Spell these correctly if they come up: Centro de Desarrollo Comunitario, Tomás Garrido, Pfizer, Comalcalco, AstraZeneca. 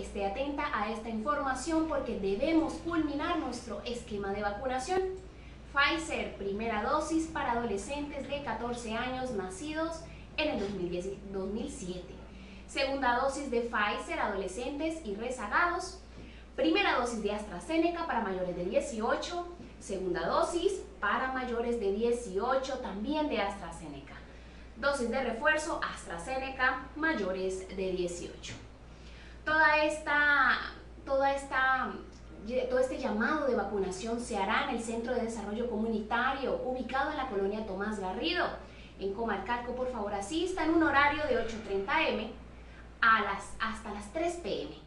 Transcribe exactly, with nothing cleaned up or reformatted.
esté atenta a esta información porque debemos culminar nuestro esquema de vacunación. Pfizer, primera dosis para adolescentes de catorce años nacidos en el dos mil siete. Segunda dosis de Pfizer, adolescentes y rezagados. Primera dosis de AstraZeneca para mayores de dieciocho. Segunda dosis para mayores de dieciocho también de AstraZeneca. Dosis de refuerzo AstraZeneca mayores de dieciocho. Toda esta, toda esta, todo este llamado de vacunación se hará en el Centro de Desarrollo Comunitario ubicado en la colonia Tomás Garrido. En Comalcalco, por favor, asista en un horario de ocho treinta de la mañana a las, hasta las tres p m